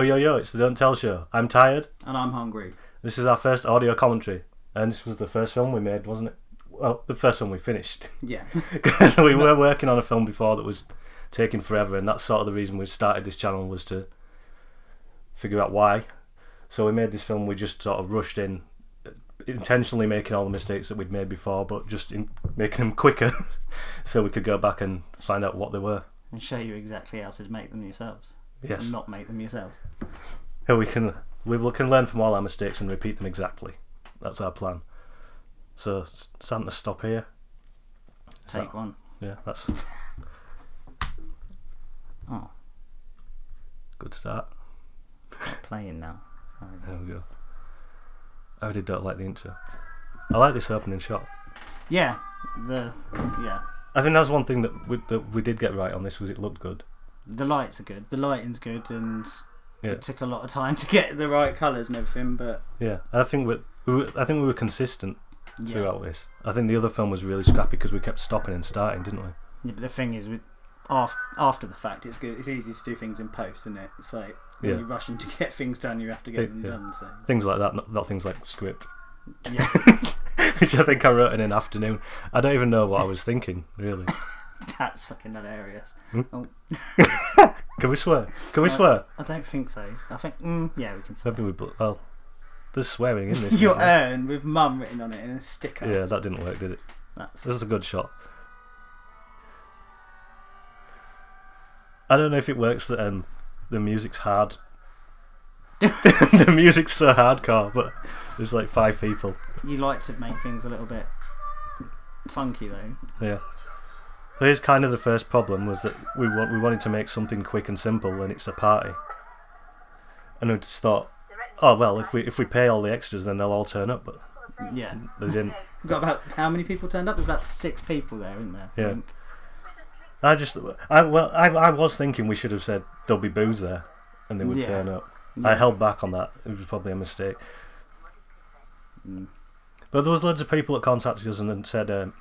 Yo, it's the Don't Tell Show. I'm tired. And I'm hungry. This is our first audio commentary. And this was the first film we made, wasn't it? Well, the first one we finished. Yeah. Because we were working on a film before that was taking forever, and that's sort of the reason we started this channel, was to figure out why. So we made this film, we just sort of rushed in, intentionally making all the mistakes that we'd made before, but just in making them quicker so we could go back and find out what they were. And show you exactly how to make them yourselves. Yes. And not make them yourselves. Yeah, we can learn from all our mistakes and repeat them exactly. That's our plan. So Santa, stop here. Take one. Yeah, that's. Oh, good start. Not playing now. There we go. I really don't like the intro. I like this opening shot. Yeah. I think that's one thing that we did get right on this, was it looked good. The lights are good. The lighting's good, and it took a lot of time to get the right colours and everything. But yeah, I think we were consistent throughout this. I think the other film was really scrappy because we kept stopping and starting, didn't we? Yeah, but the thing is, after the fact, it's good. It's easy to do things in post, isn't it? It's like when you're rushing to get things done, you have to get them done. So things like that, not things like script. Yeah, which I think I wrote in an afternoon. I don't even know what I was thinking, really. That's fucking hilarious. Hmm? Oh. Can we swear? Can we swear? I don't think so. I think, yeah, we can swear. Maybe well, there's swearing in this. Your urn with mum written on it in a sticker. Yeah, that didn't work, did it? This is a good shot. I don't know if it works that the music's hard. The music's so hardcore, but there's like 5 people. You like to make things a little bit funky, though. Yeah. Here's kind of the first problem, was that we wanted to make something quick and simple, and it's a party. And we just thought, oh well, if we pay all the extras, then they'll all turn up. But yeah, they didn't. We got about how many people turned up? There's about 6 people there, isn't there? Yeah. I was thinking we should have said there'll be booze there, and they would turn up. Yeah. I held back on that. It was probably a mistake. Mm. But there was loads of people that contacted us and said.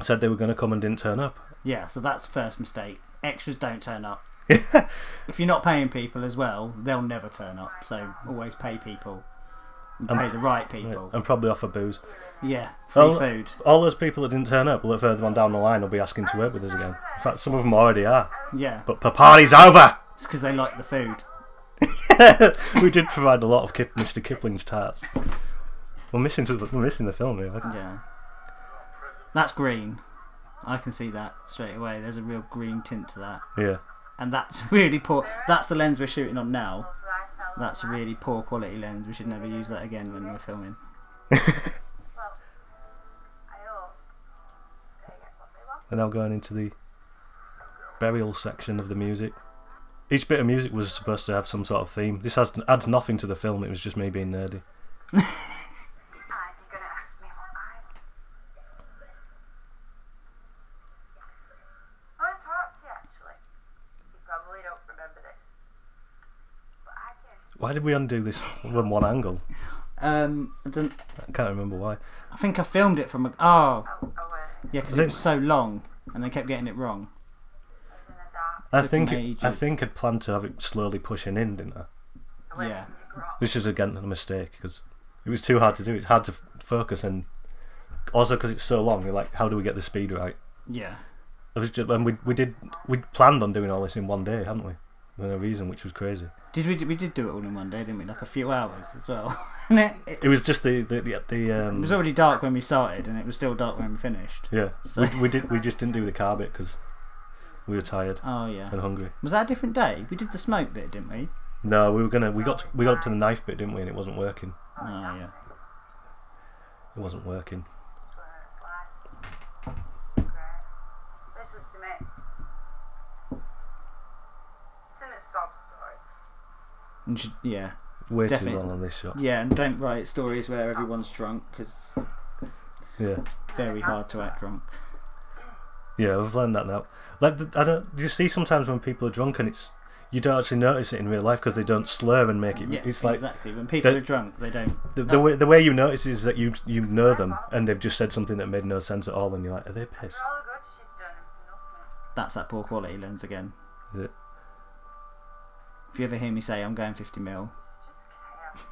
Said they were going to come and didn't turn up. Yeah, so that's the first mistake. Extras don't turn up. If you're not paying people as well, they'll never turn up. So always pay people. And pay the right people. Right. And probably offer booze. Yeah, free food. All those people that didn't turn up, further on down the line, will be asking to work with us again. In fact, some of them already are. Yeah. But the party's over! It's because they like the food. We did provide a lot of Mr. Kipling's tarts. We're missing the film here. Yeah. That's green. I can see that straight away. There's a real green tint to that. Yeah. And that's really poor. That's the lens we're shooting on now. That's a really poor quality lens. We should never use that again when we're filming. And now going into the burial section of the music. Each bit of music was supposed to have some sort of theme. This adds nothing to the film. It was just me being nerdy. Why did we undo this from one angle? I can't remember why. I think I filmed it from a... Oh! Yeah, because it was so long, and I kept getting it wrong. I think I'd planned to have it slowly pushing in, didn't I? Yeah. Which is, again, a mistake, because it was too hard to do. It's hard to focus, and also because it's so long, you're like, how do we get the speed right? Yeah. We planned on doing all this in one day, hadn't we? No reason, which was crazy. We did do it all in one day, didn't we? Like a few hours as well. It was just It was already dark when we started, and it was still dark when we finished. Yeah, so. We just didn't do the car bit because we were tired. Oh yeah. And hungry. Was that a different day? We did the smoke bit, didn't we? No, we got up to the knife bit, didn't we? And it wasn't working. Oh yeah. It wasn't working. And way too long on this shot. Yeah, and don't write stories where everyone's drunk, because it's very hard to act drunk. Yeah, I've learned that now. Like, you see sometimes when people are drunk, and you don't actually notice it in real life because they don't slur and make it. Yeah, it's like exactly when people are drunk, they don't. The way you notice is that you know them, and they've just said something that made no sense at all, and you're like, are they pissed? That's that poor quality lens again. Is it? If you ever hear me say I'm going 50 mil,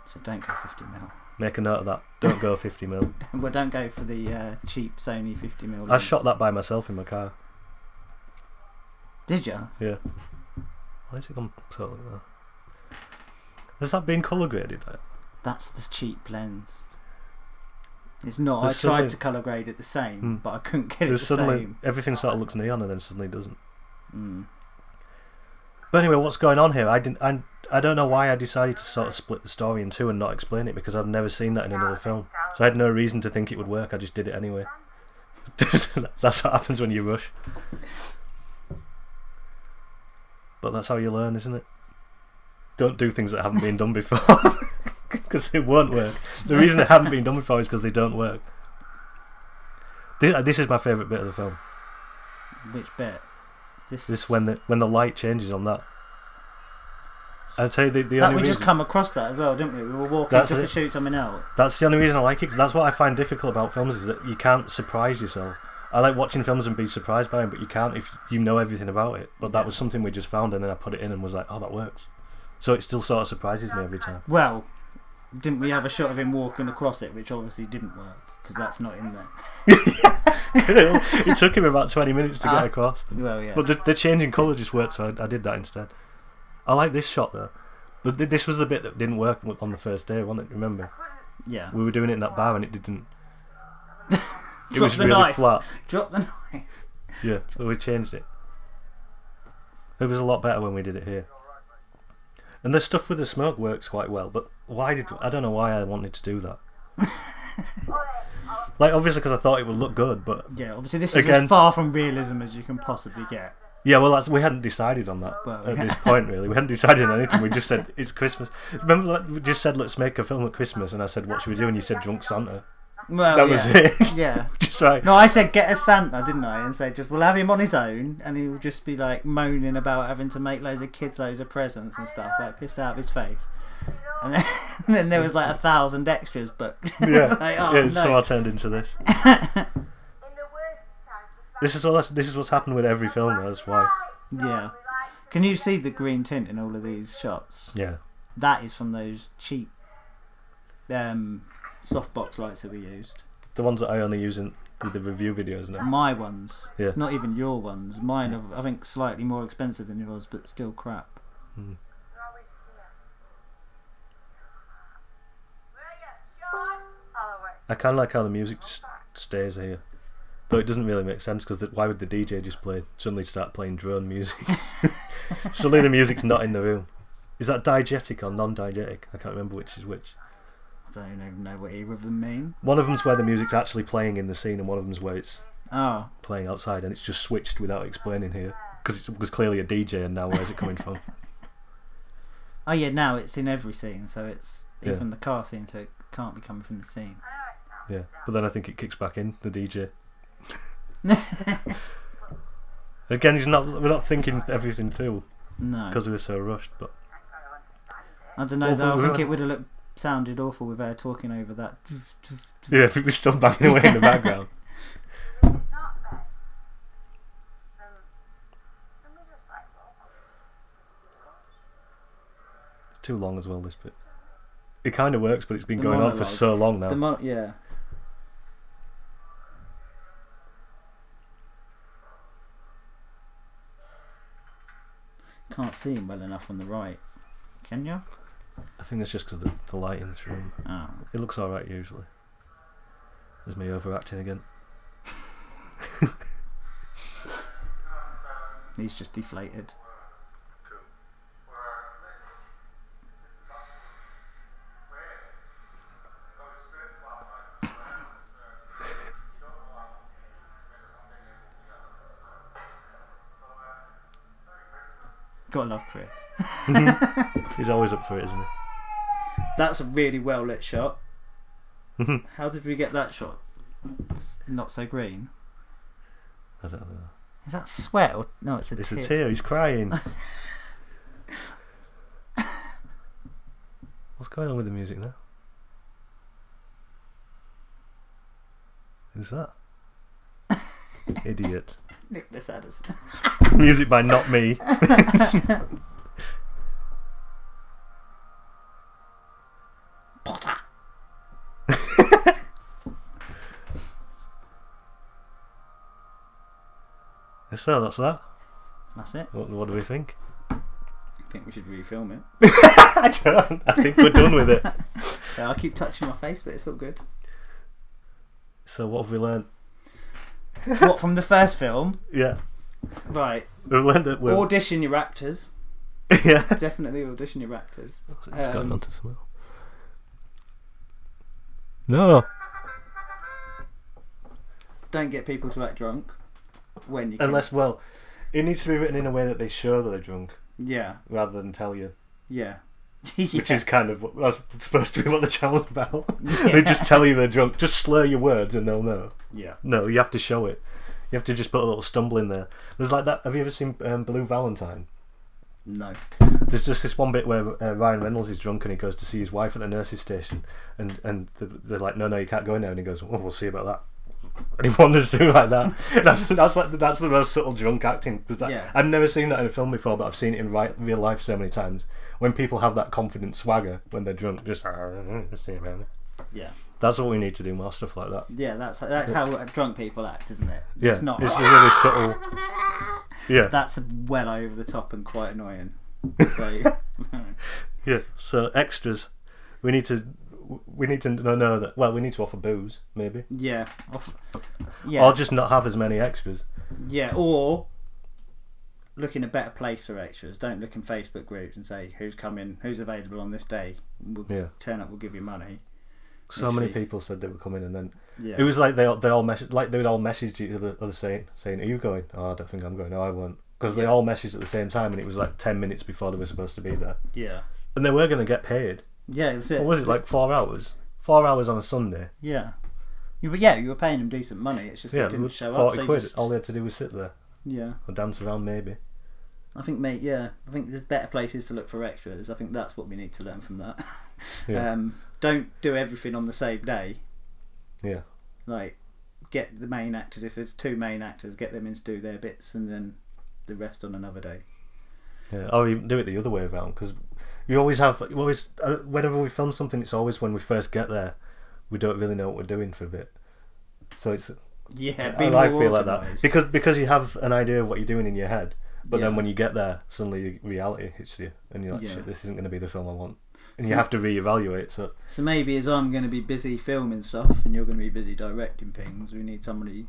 so don't go 50 mil. Make a note of that. Don't go 50 mil. Well, don't go for the cheap Sony 50 mil. I shot that by myself in my car. Did you? Yeah. Why is it gone totally well? Has that been colour graded though? That's the cheap lens. It's not. There's I tried to colour grade it the same, but I couldn't get it the suddenly, same. Everything sort of looks neon and then suddenly it doesn't. But anyway, what's going on here? I don't know why I decided to sort of split the story in two and not explain it, because I've never seen that in another film. So I had no reason to think it would work. I just did it anyway. That's what happens when you rush. But that's how you learn, isn't it? Don't do things that haven't been done before, because they won't work. The reason they haven't been done before is because they don't work. This is my favourite bit of the film. Which bit? This when the light changes on that. I'll tell you the only reason... We just come across that as well, didn't we? We were walking just to shoot something else. That's the only reason I like it, because that's what I find difficult about films, is that you can't surprise yourself. I like watching films and be surprised by them, but you can't if you know everything about it. But that was something we just found, and then I put it in and was like, oh, that works. So it still sort of surprises me every time. Well, didn't we have a shot of him walking across it, which obviously didn't work, because that's not in there. It took him about 20 minutes to get across. Well, yeah. But the change in colour just worked, so I did that instead. I like this shot though. But this was the bit that didn't work on the first day, wasn't it? Remember? Yeah. We were doing it in that bar and it didn't. It was really flat. Drop the knife. Yeah, so we changed it. It was a lot better when we did it here. And the stuff with the smoke works quite well, but why did I don't know why I wanted to do that. Like, obviously because I thought it would look good, but yeah, obviously this is as far from realism as you can possibly get. Yeah, well, we hadn't decided on that at this point, really. We hadn't decided on anything. We just said, it's Christmas. Remember, like, we just said, let's make a film at Christmas, and I said, what should we do? And you said, Drunk Santa. Well, that was it. Yeah. Just right. No, I said, get a Santa, didn't I? And said, we'll have him on his own, and he'll just be, like, moaning about having to make loads of kids loads of presents and stuff, like, pissed out of his face. And then, there was, like, 1,000 extras booked. Yeah, like, oh, yeah, no. So I turned into this. This is what's happened with every film. That's why. Yeah. Can you see the green tint in all of these shots? Yeah. That is from those cheap softbox lights that we used. The ones that I only use in the review videos now. My ones. Yeah. Not even your ones. Mine are, I think, slightly more expensive than yours, but still crap. Mm. I kind of like how the music just stays here. But it doesn't really make sense, because why would the DJ just suddenly start playing drone music? Suddenly the music's not in the room. Is that diegetic or non-diegetic? I can't remember which is which. I don't even know what either of them mean. One of them's where the music's actually playing in the scene, and one of them's where it's playing outside, and it's just switched without explaining here, because it was clearly a DJ, and now where's it coming from? Oh yeah, now it's in every scene, so it's even the car scene, so it can't be coming from the scene. Yeah, but then I think it kicks back in, the DJ. Again, we're not thinking everything through. No, because we were so rushed. But I don't know though, I think it would have sounded awful with her talking over that. Yeah, if it was still banging away in the background. It's too long as well, this bit. It kind of works, but it's been going on for so long now. Yeah. Can't see him well enough on the right, can you? I think that's just because of the light in this room. Oh. It looks alright usually. There's me overacting again. He's just deflated. Gotta love Chris. He's always up for it, isn't he? That's a really well lit shot. How did we get that shot? It's not so green. I don't know. Is that sweat or no? It's a tear. It's a tear. He's crying. What's going on with the music now? Who's that? Idiot. Nicholas Addison. Music by not me. So that's that. That's it. What do we think? I think we should refilm it. I don't. I think we're done with it. Yeah, I keep touching my face, but it's all good. So what have we learned? What, from the first film? Yeah. Right. We've learned that we're... Audition your actors. Yeah. Definitely audition your actors. It's going on to somewhere. No. Don't get people to act drunk when you can. Unless, well, it needs to be written in a way that they show that they're drunk. Yeah. Rather than tell you. Yeah. Yeah. Which is kind of what that's supposed to be what the channel's about. Yeah. They just tell you they're drunk. Just slur your words and they'll know. Yeah. No, you have to show it. You have to just put a little stumble in there. There's like that. Have you ever seen Blue Valentine? No. There's just this one bit where Ryan Reynolds is drunk and he goes to see his wife at the nurse's station, and they're like, no, you can't go in there, and he goes, well, we'll see about that. And he wanders through like that. That's the most subtle drunk acting. Yeah. I've never seen that in a film before, but I've seen it in real life so many times. When people have that confident swagger when they're drunk, just yeah. That's what we need to do, more stuff like that. Yeah, that's how drunk people act, isn't it? Yeah, it's not. It's really subtle. Yeah, that's well over the top and quite annoying. So. Yeah. So extras, we need to know that. Well, we need to offer booze, maybe. Yeah. Yeah. Or just not have as many extras. Yeah. Or look in a better place for extras. Don't look in Facebook groups and say who's coming, who's available on this day. We'll turn up. We'll give you money. So many people said they were coming, and then it was like they would all message each other saying, "Are you going? Oh, I don't think I'm going. No, I won't." Because they all messaged at the same time, and it was like 10 minutes before they were supposed to be there. Yeah, and they were going to get paid. Yeah, that's it. Or was it like 4 hours? 4 hours on a Sunday. Yeah, you were paying them decent money. It's just they didn't show up. 40 quid. Just... All they had to do was sit there. Yeah, or dance around maybe. I think, mate. Yeah, I think there's better places to look for extras. I think that's what we need to learn from that. Yeah. Don't do everything on the same day. Yeah. Like, get the main actors. If there's two main actors, get them in to do their bits, and then the rest on another day. Yeah. Or even do it the other way around, because whenever we film something, it's always when we first get there, we don't really know what we're doing for a bit. So it's I feel like that because you have an idea of what you're doing in your head, but then when you get there, suddenly reality hits you, and you're like, shit, this isn't going to be the film I want. And you have to reevaluate. So maybe as I'm going to be busy filming stuff and you're going to be busy directing things, we need somebody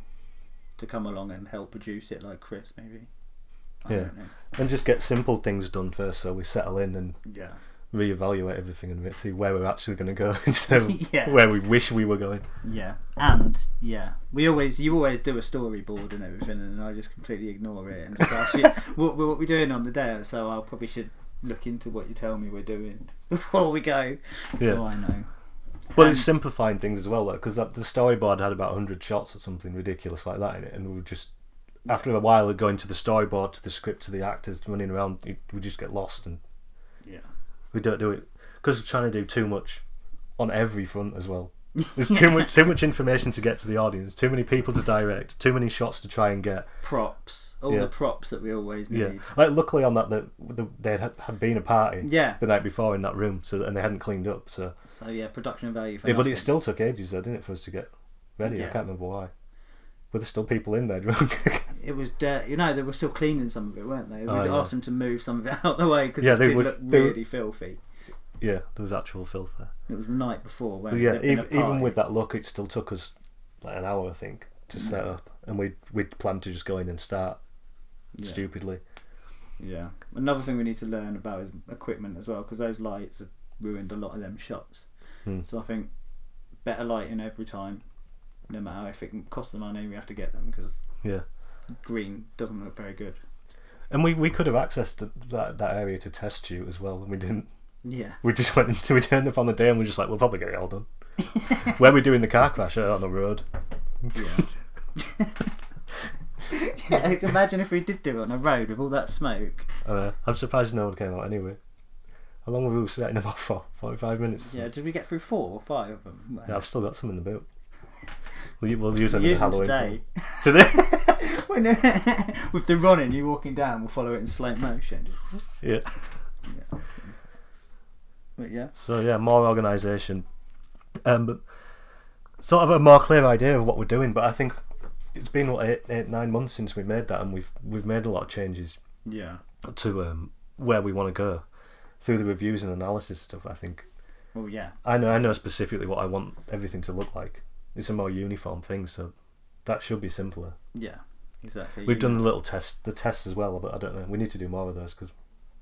to come along and help produce it, like Chris, maybe. I don't know. And just get simple things done first, so we settle in and reevaluate everything and see where we're actually going to go instead of where we wish we were going. Yeah, and you always do a storyboard and everything, and I just completely ignore it and just ask you what we're doing on the day. So I probably should look into what you tell me we're doing before we go, so I know. Well, it's simplifying things as well, though, because the storyboard had about 100 shots or something ridiculous like that in it, and we were just, after a while of going to the storyboard, to the script, to the actors running around, we just get lost, and we don't do it because we're trying to do too much on every front as well. There's too much information to get to the audience, too many people to direct, too many shots to try and get. Props. All the props that we always need. Yeah. Like, luckily on that, there had been a party the night before in that room, and they hadn't cleaned up. So yeah, production value for nothing. But it still took ages though, didn't it, for us to get ready? I can't remember why. Were there still people in there drunk? It was dirty. You know, they were still cleaning some of it, weren't they? We'd asked them to move some of it out of the way because it did look really filthy. Yeah, there was actual filth there. It was the night before. Even with that look, it still took us like an hour, I think, to set up, and we'd planned to just go in and start stupidly. Yeah. Another thing we need to learn about is equipment as well, because those lights have ruined a lot of them shots. So I think better lighting every time, no matter if it can cost the money, we have to get them because green doesn't look very good. And we could have accessed that area to test shoot as well, and we didn't. Yeah, we just went until we turned up on the day, and we're just like, we'll probably get it all done. Where are we doing the car crash? Out on the road. Yeah. Imagine if we did do it on a road with all that smoke. I'm surprised no one came out anyway. How long were we setting about for? 45 minutes. Yeah, did we get through 4 or 5 of them? Yeah, I've still got some in the boot. We'll use them in Halloween today. When, with the running, you walking down, we'll follow it in slow motion. Yeah. But yeah. So yeah, more organisation, but sort of a more clear idea of what we're doing. But I think it's been like eight, 9 months since we made that, and we've made a lot of changes. Yeah. To where we want to go through the reviews and analysis stuff. I think. Well, yeah. I know specifically what I want everything to look like. It's a more uniform thing, so that should be simpler. Yeah, exactly. We've done little tests as well, but I don't know. We need to do more of those because.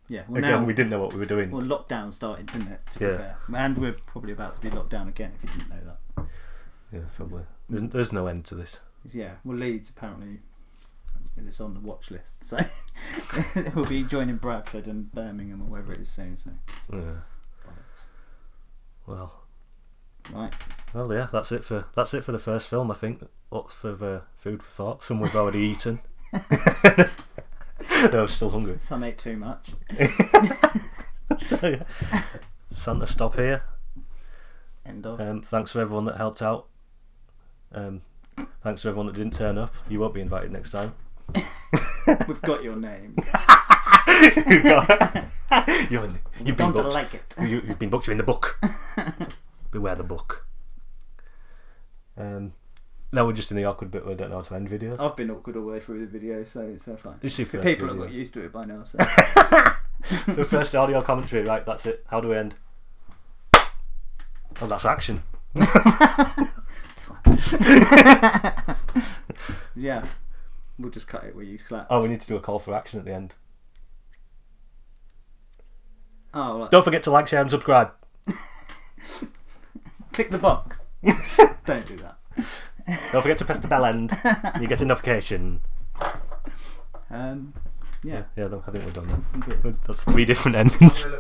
Yeah, well, again, now, we didn't know what we were doing. Well, lockdown started, didn't it? To be fair. And we're probably about to be locked down again, if you didn't know that. Yeah, probably. There's no end to this. Yeah, well, Leeds apparently is on the watch list, so we'll be joining Bradford and Birmingham or wherever it is soon. So. Yeah. Well. Right. Well, yeah, that's it for the first film. I think lots of food for thought. Some we've already eaten. No, I'm still hungry. Some ate too much. So, yeah. Santa, stop here. End of. Thanks for everyone that helped out. Thanks to everyone that didn't turn up. You won't be invited next time. We've got your name. You've been booked. Like it. You've been booked. You're in the book. Beware the book. Now we're just in the awkward bit where I don't know how to end videos. I've been awkward all the way through the video, so it's so fine. People have got used to it by now. So. The first audio commentary, right, that's it. How do we end? Oh, that's action. Yeah. We'll just cut it where you clap. Oh, we need to do a call for action at the end. Oh, right. Don't forget to like, share and subscribe. Click the box. Don't do that. Don't forget to press the bell end. You get a notification. Yeah, I think we're done then. That's 3 different endings.